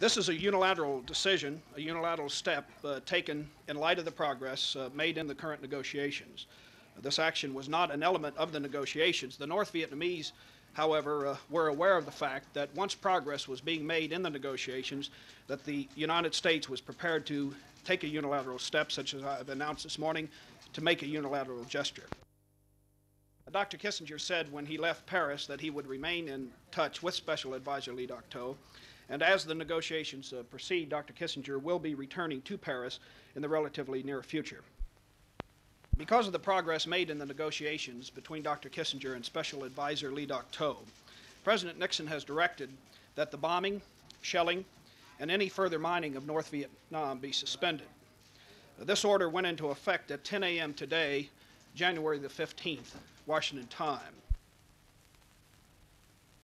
This is a unilateral decision, a unilateral step taken in light of the progress made in the current negotiations. This action was not an element of the negotiations. The North Vietnamese, however, were aware of the fact that once progress was being made in the negotiations, that the United States was prepared to take a unilateral step, such as I've announced this morning, to make a unilateral gesture. Dr. Kissinger said when he left Paris that he would remain in touch with Special Advisor Le Duc Tho. And as the negotiations proceed, Dr. Kissinger will be returning to Paris in the relatively near future. Because of the progress made in the negotiations between Dr. Kissinger and Special Advisor Le Duc Tho, President Nixon has directed that the bombing, shelling, and any further mining of North Vietnam be suspended. This order went into effect at 10 a.m. today, January the 15th, Washington time.